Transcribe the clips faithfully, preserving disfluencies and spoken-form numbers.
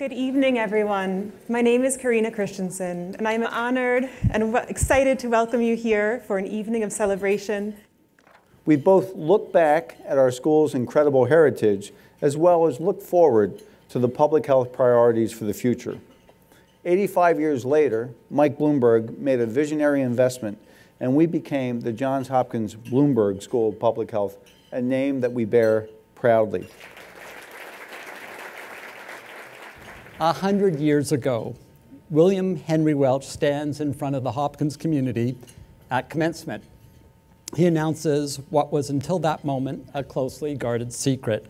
Good evening, everyone. My name is Karina Christiansen, and I'm honored and excited to welcome you here for an evening of celebration. We both look back at our school's incredible heritage, as well as look forward to the public health priorities for the future. eighty-five years later, Mike Bloomberg made a visionary investment, and we became the Johns Hopkins Bloomberg School of Public Health, a name that we bear proudly. A hundred years ago, William Henry Welch stands in front of the Hopkins community at commencement. He announces what was until that moment a closely guarded secret.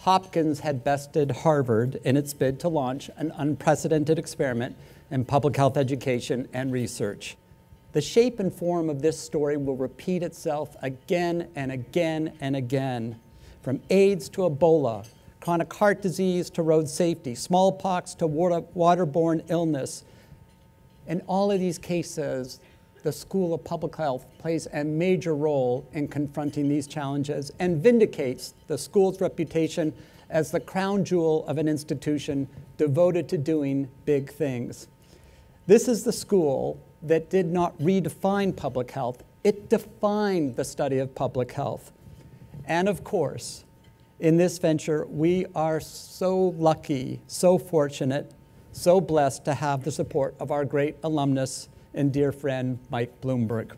Hopkins had bested Harvard in its bid to launch an unprecedented experiment in public health education and research. The shape and form of this story will repeat itself again and again and again, from AIDS to Ebola, chronic heart disease to road safety, smallpox to water, waterborne illness. In all of these cases, the School of Public Health plays a major role in confronting these challenges and vindicates the school's reputation as the crown jewel of an institution devoted to doing big things. This is the school that did not redefine public health. It defined the study of public health. And of course, in this venture, we are so lucky, so fortunate, so blessed to have the support of our great alumnus and dear friend, Mike Bloomberg.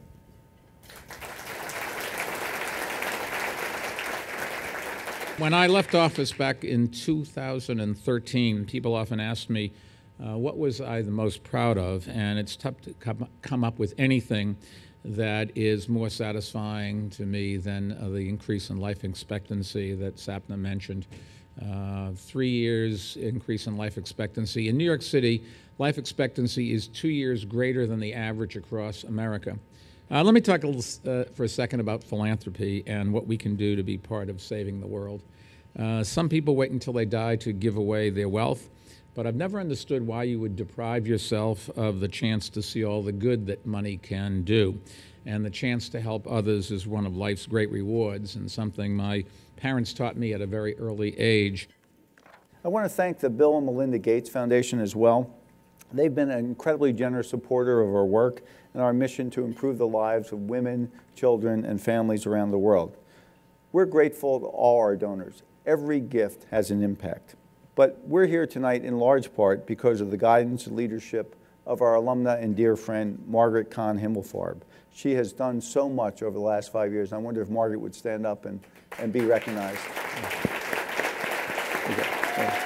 When I left office back in two thousand thirteen, people often asked me, uh, what was I the most proud of? And it's tough to come, come up with anything that is more satisfying to me than uh, the increase in life expectancy that Sapna mentioned. Uh, three years increase in life expectancy. In New York City, life expectancy is two years greater than the average across America. Uh, let me talk a little, uh, for a second about philanthropy and what we can do to be part of saving the world. Uh, some people wait until they die to give away their wealth, but I've never understood why you would deprive yourself of the chance to see all the good that money can do. And the chance to help others is one of life's great rewards and something my parents taught me at a very early age. I want to thank the Bill and Melinda Gates Foundation as well. They've been an incredibly generous supporter of our work and our mission to improve the lives of women, children, and families around the world. We're grateful to all our donors. Every gift has an impact. But we're here tonight in large part because of the guidance and leadership of our alumna and dear friend, Margaret Kahn Himmelfarb. She has done so much over the last five years. I wonder if Margaret would stand up and, and be recognized. Okay. Okay.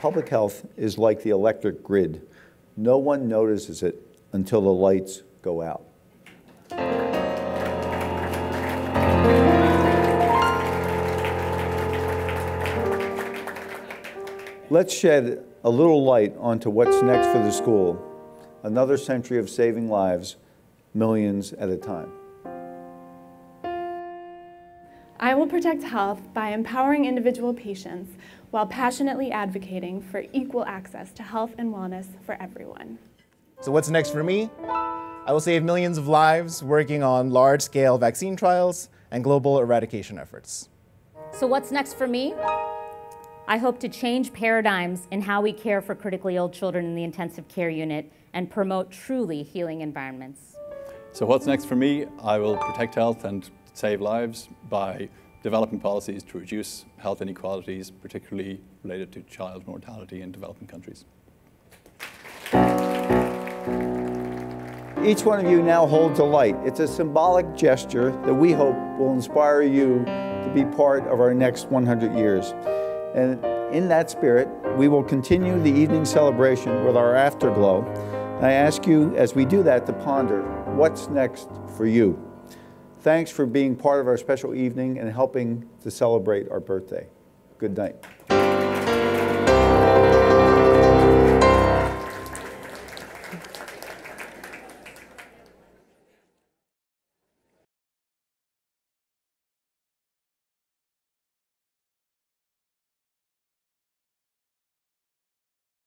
Public health is like the electric grid. No one notices it until the lights go out. Let's shed a little light onto what's next for the school. Another century of saving lives, millions at a time. I will protect health by empowering individual patients while passionately advocating for equal access to health and wellness for everyone. So what's next for me? I will save millions of lives working on large-scale vaccine trials and global eradication efforts. So what's next for me? I hope to change paradigms in how we care for critically ill children in the intensive care unit and promote truly healing environments. So what's next for me? I will protect health and save lives by developing policies to reduce health inequalities, particularly related to child mortality in developing countries. Each one of you now holds a light. It's a symbolic gesture that we hope will inspire you to be part of our next one hundred years. And in that spirit, we will continue the evening celebration with our afterglow. And I ask you, as we do that, to ponder what's next for you. Thanks for being part of our special evening and helping to celebrate our birthday. Good night.